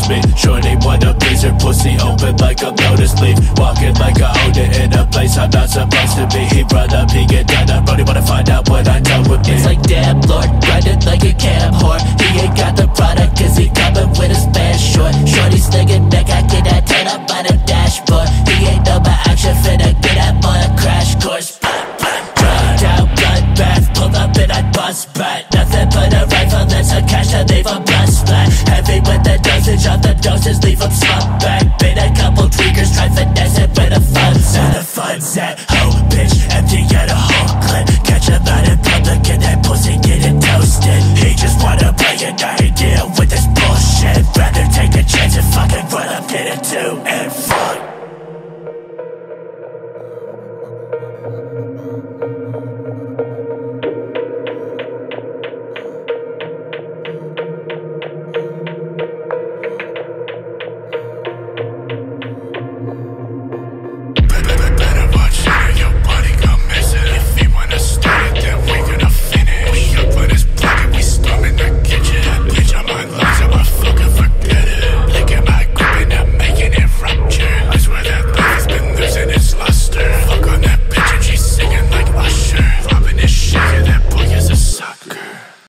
spit. Shorty want a piece, her pussy open like a lotus leaf. Walking like I own it in a place I'm not supposed to be. He brought up, he get down, I really wanna find out what I done with me. It's like damn lord, riding like a cab whore. He ain't got the product cause he coming with his bad short. Shorty's nigga neck, I get that 10 up on the dashboard. He ain't know my action.